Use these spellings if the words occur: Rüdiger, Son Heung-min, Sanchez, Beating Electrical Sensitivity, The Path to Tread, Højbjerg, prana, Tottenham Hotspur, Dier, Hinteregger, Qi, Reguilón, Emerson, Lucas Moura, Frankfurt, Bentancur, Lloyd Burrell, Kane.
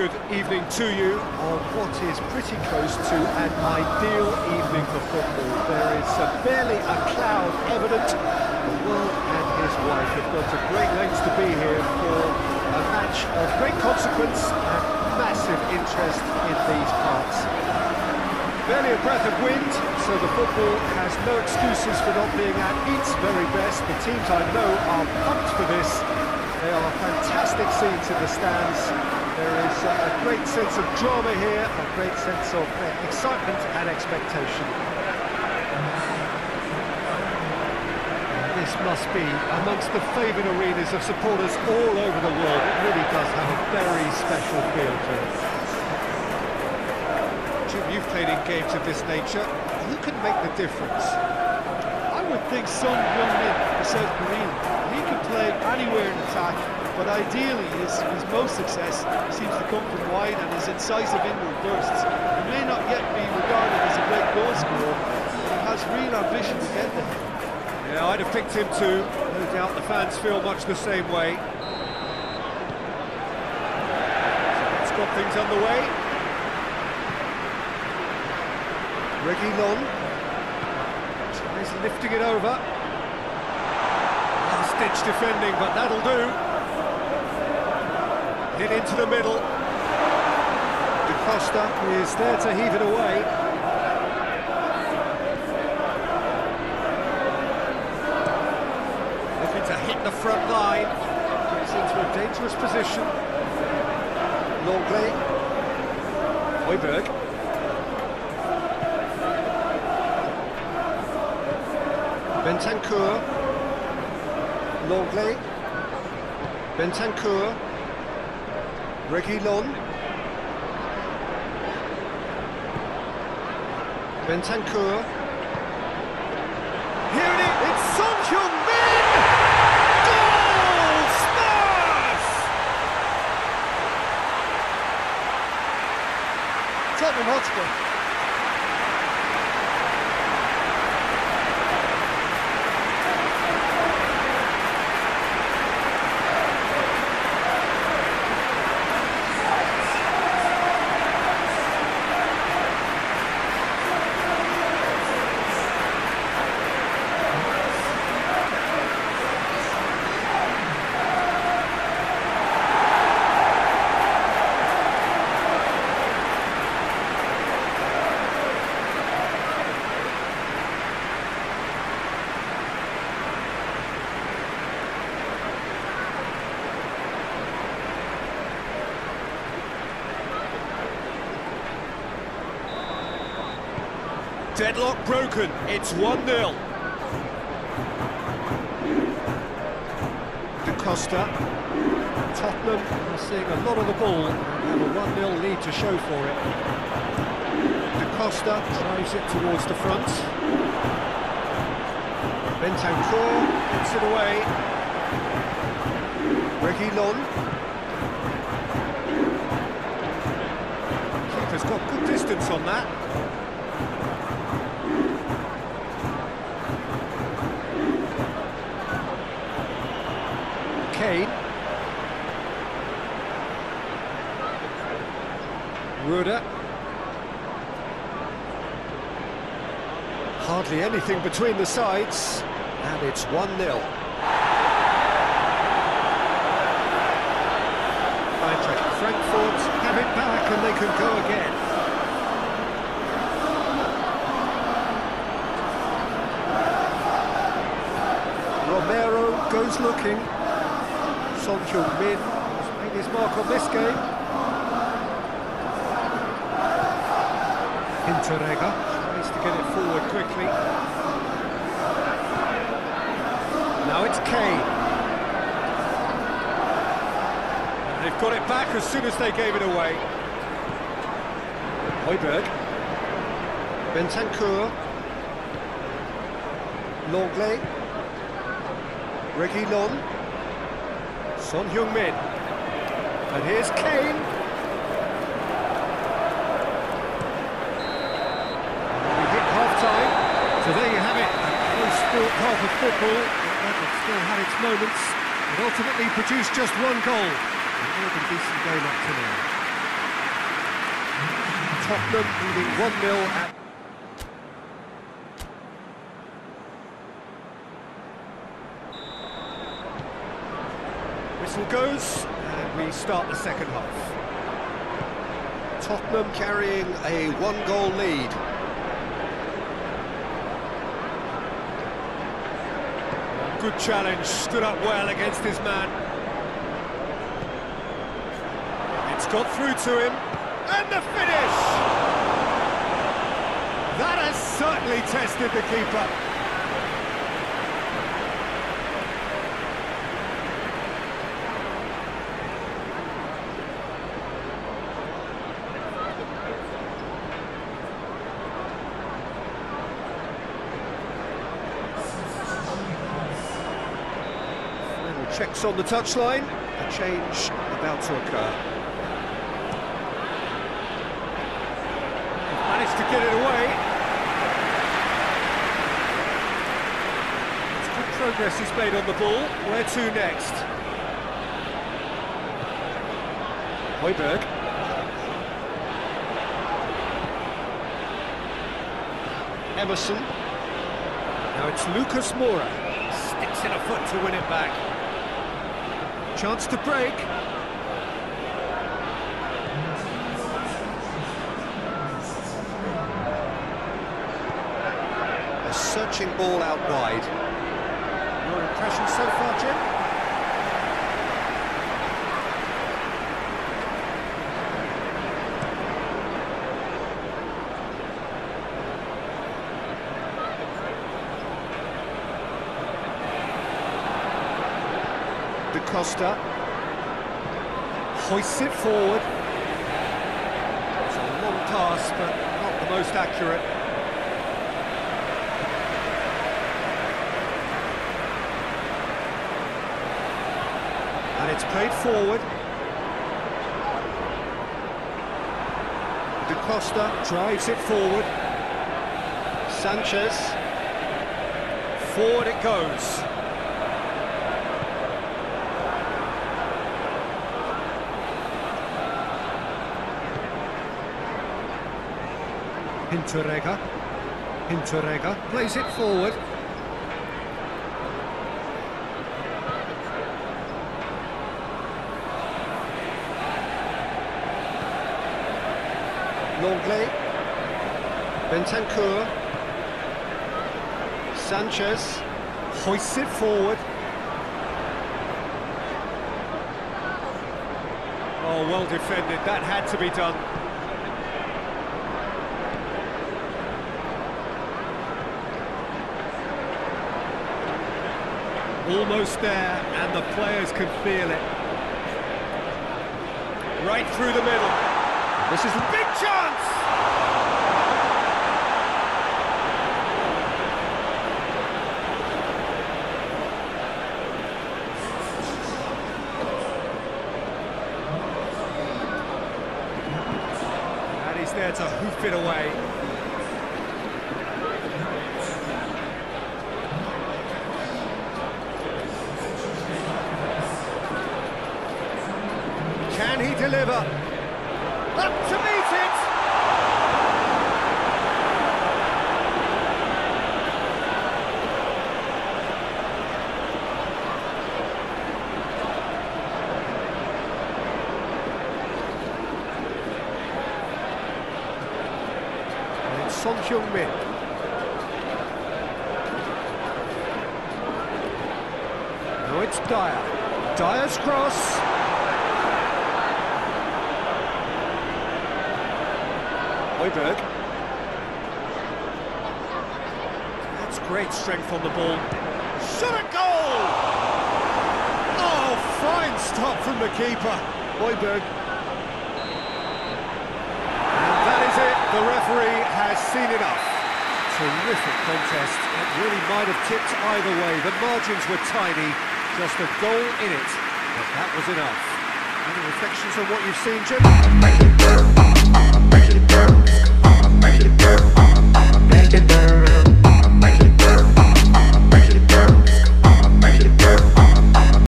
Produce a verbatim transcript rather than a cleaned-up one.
good evening to you on what is pretty close to an ideal evening for football. There is barely a cloud evident. The world and his wife have gone to great lengths to be here for a match of great consequence and massive interest in these parts. Barely a breath of wind, so the football has no excuses for not being at its very best. The teams I know are pumped for this. They are fantastic scenes in the stands. There is a great sense of drama here, a great sense of excitement and expectation. This must be amongst the favoured arenas of supporters all over the world. It really does have a very special feel to it. Jim, you've played in games of this nature. Who can make the difference? I would think Son Heung-min, the South Korean. He can play anywhere in attack, but ideally his, his most success seems to come from wide and his incisive inward bursts. He may not yet be regarded as a great goal scorer, but he has real ambition to get there. Yeah, I'd have picked him too. No doubt the fans feel much the same way. It's got things underway. Reguilón tries lifting it over. Ditch defending, but that'll do. Hit into the middle. De Costa is there to heave it away. Looking to hit the front line. Gets into a dangerous position. Longley. Højbjerg. Bentancur. Longley, Bentancur, Reguilón, Bentancur, here it is, it's Son Heung-min! Goal, Spurs! Tottenham Hotspur. Deadlock broken, it's one nil. De Costa, Tottenham are seeing a lot of the ball and a one nil lead to show for it. De Costa drives it towards the front. Bentancur puts it away. Reguilón. Keeper's got good distance on that. Kane. Rüdiger. Hardly anything between the sides, and it's one nil. Frankfurt have it back, and they can go again. Romero goes looking. Son Heung-min has made his mark on this game. Hinteregger tries to get it forward quickly. Now it's Kane. And they've got it back as soon as they gave it away. Højbjerg. Bentancur. Longley. Reguilón, Son Heung-min, and here's Kane. We hit half-time, so there you have it, a close-fought half of football, but it still had its moments, and ultimately produced just one goal. A more than decent game up to now. Tottenham leading one nil at... Whistle goes, and we start the second half. Tottenham carrying a one-goal lead. Good challenge, stood up well against his man. It's got through to him, and the finish! That has certainly tested the keeper. Little checks on the touchline, a change about to occur. To get it away. It's good progress he's made on the ball. Where to next? Højbjerg. Emerson. Now it's Lucas Moura. Sticks in a foot to win it back. Chance to break. Searching ball out wide. Your impression so far, Jim? De Costa hoists it forward. It's a long pass, but not the most accurate. It's played forward. De Costa drives it forward. Sanchez. Forward it goes. Hinteregger. Hinteregger plays it forward. Longley, Bentancur, Sanchez hoists it forward. Oh, well defended, that had to be done. Almost there, and the players can feel it. Right through the middle. This is a big chance! And he's there to hoof it away. Can he deliver? Up to meet it! And it's Son Heung-min. No, it's Dier. Dier's cross. Højbjerg. That's great strength on the ball. Shot a goal! Oh, fine stop from the keeper. Højbjerg. And that is it. The referee has seen enough. Terrific contest. It really might have tipped either way. The margins were tiny. Just a goal in it. But that was enough. Any reflections on what you've seen, Jim? Make it burn. Make it burn.